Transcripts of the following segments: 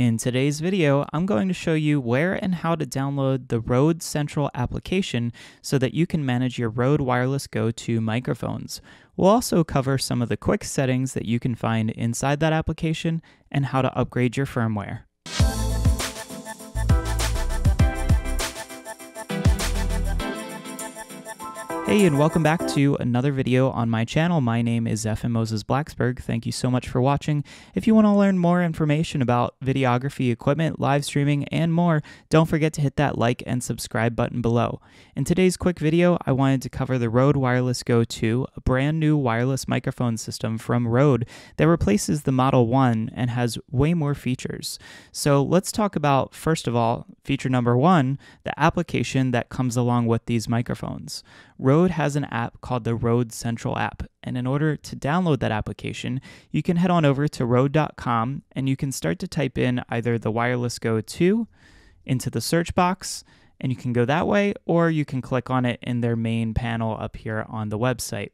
In today's video, I'm going to show you where and how to download the Rode Central application so that you can manage your Rode Wireless Go II microphones. We'll also cover some of the quick settings that you can find inside that application and how to upgrade your firmware. Hey, and welcome back to another video on my channel. My name is Zephan Moses Blacksburg. Thank you so much for watching. If you want to learn more information about videography equipment, live streaming, and more, don't forget to hit that like and subscribe button below. In today's quick video, I wanted to cover the Rode Wireless Go II, a brand new wireless microphone system from Rode that replaces the Model 1 and has way more features. So let's talk about, first of all, feature number one, the application that comes along with these microphones. Rode has an app called the Rode Central app, and in order to download that application, you can head on over to rode.com and you can start to type in either the Wireless Go II into the search box, and you can go that way, or you can click on it in their main panel up here on the website.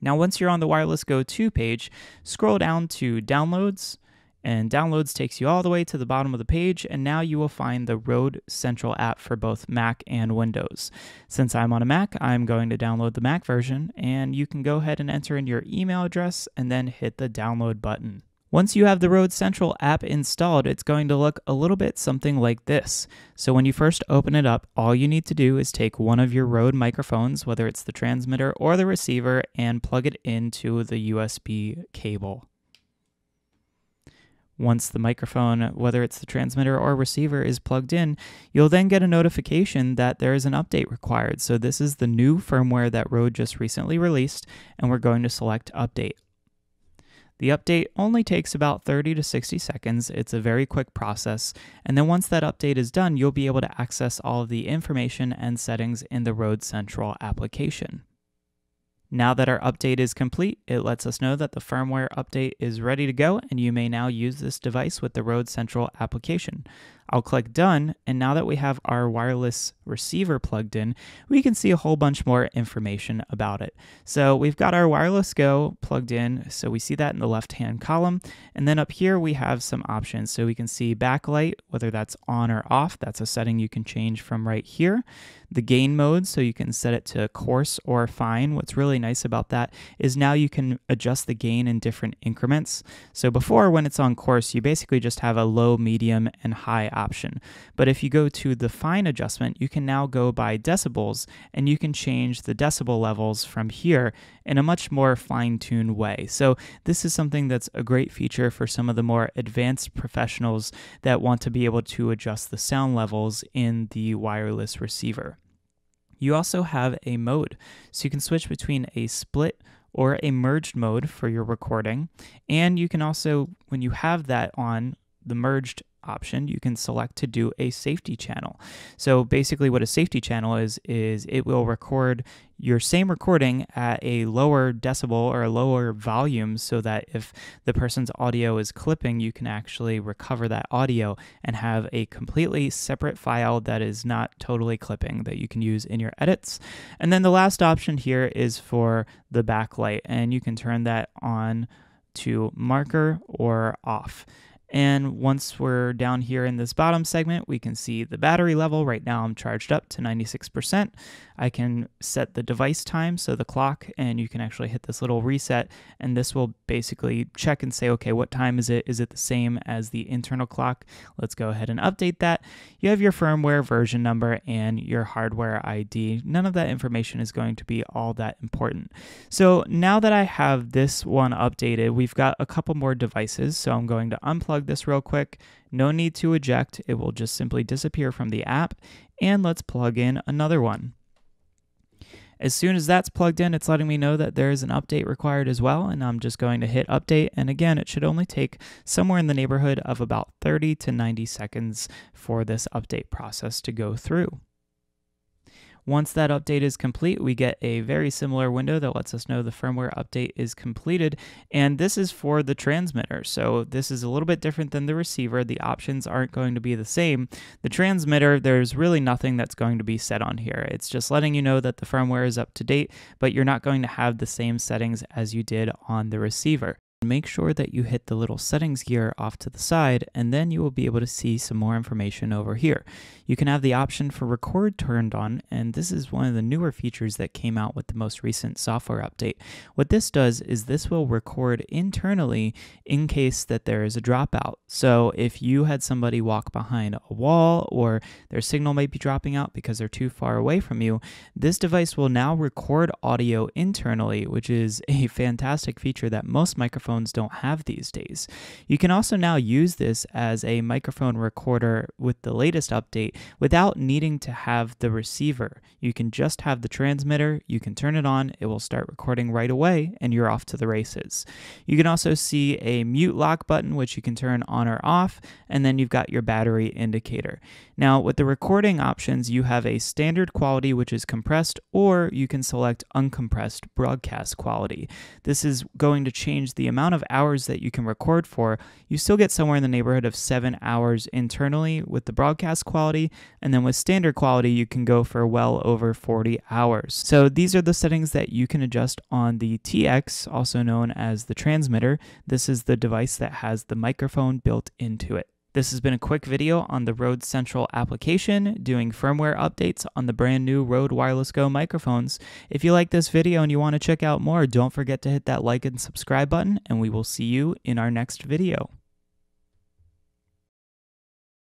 Now, once you're on the Wireless Go II page, scroll down to Downloads, and Downloads takes you all the way to the bottom of the page, and now you will find the Rode Central app for both Mac and Windows. Since I'm on a Mac, I'm going to download the Mac version, and you can go ahead and enter in your email address and then hit the download button. Once you have the Rode Central app installed, it's going to look a little bit something like this. So when you first open it up, all you need to do is take one of your Rode microphones, whether it's the transmitter or the receiver, and plug it into the USB cable. Once the microphone, whether it's the transmitter or receiver, is plugged in, you'll then get a notification that there is an update required. So this is the new firmware that Rode just recently released, and we're going to select Update. The update only takes about 30 to 60 seconds. It's a very quick process. And then once that update is done, you'll be able to access all of the information and settings in the Rode Central application. Now that our update is complete, it lets us know that the firmware update is ready to go, and you may now use this device with the Rode Central application. I'll click Done, and now that we have our wireless receiver plugged in, we can see a whole bunch more information about it. So we've got our Wireless Go plugged in, so we see that in the left-hand column, and then up here we have some options. So we can see backlight, whether that's on or off. That's a setting you can change from right here. The gain mode, so you can set it to coarse or fine. What's really nice about that is now you can adjust the gain in different increments. So before, when it's on coarse, you basically just have a low, medium, and high option. But if you go to the fine adjustment, you can now go by decibels, and you can change the decibel levels from here in a much more fine-tuned way. So this is something that's a great feature for some of the more advanced professionals that want to be able to adjust the sound levels in the wireless receiver. You also have a mode, so you can switch between a split or a merged mode for your recording, and you can also, when you have that on, the merged option, you can select to do a safety channel. So basically what a safety channel is it will record your same recording at a lower decibel or a lower volume so that if the person's audio is clipping, you can actually recover that audio and have a completely separate file that is not totally clipping that you can use in your edits. And then the last option here is for the backlight, and you can turn that on to marker or off. And once we're down here in this bottom segment, we can see the battery level. Right now I'm charged up to 96%. I can set the device time, so the clock, and you can actually hit this little reset, and this will basically check and say, okay, what time is it? Is it the same as the internal clock? Let's go ahead and update that. You have your firmware version number and your hardware ID. None of that information is going to be all that important. So now that I have this one updated, we've got a couple more devices. So I'm going to unplug this real quick. No need to eject. It will just simply disappear from the app. And let's plug in another one. As soon as that's plugged in, it's letting me know that there is an update required as well, and I'm just going to hit update. And again, it should only take somewhere in the neighborhood of about 30 to 90 seconds for this update process to go through. Once that update is complete, we get a very similar window that lets us know the firmware update is completed, and this is for the transmitter. So this is a little bit different than the receiver. The options aren't going to be the same. The transmitter, there's really nothing that's going to be set on here. It's just letting you know that the firmware is up to date, but you're not going to have the same settings as you did on the receiver. Make sure that you hit the little settings gear off to the side, and then you will be able to see some more information over here. You can have the option for record turned on, and this is one of the newer features that came out with the most recent software update. What this does is this will record internally in case that there is a dropout. So if you had somebody walk behind a wall or their signal might be dropping out because they're too far away from you, this device will now record audio internally, which is a fantastic feature that most microphones don't have these days. You can also now use this as a microphone recorder with the latest update without needing to have the receiver. You can just have the transmitter, you can turn it on, it will start recording right away, and you're off to the races. You can also see a mute lock button, which you can turn on or off, and then you've got your battery indicator. Now, with the recording options, you have a standard quality, which is compressed, or you can select uncompressed broadcast quality. This is going to change the amount of hours that you can record for. You still get somewhere in the neighborhood of 7 hours internally with the broadcast quality, and then with standard quality you can go for well over 40 hours. So these are the settings that you can adjust on the TX, also known as the transmitter. This is the device that has the microphone built into it. This has been a quick video on the Rode Central application doing firmware updates on the brand new Rode Wireless Go microphones. If you like this video and you want to check out more, don't forget to hit that like and subscribe button, and we will see you in our next video.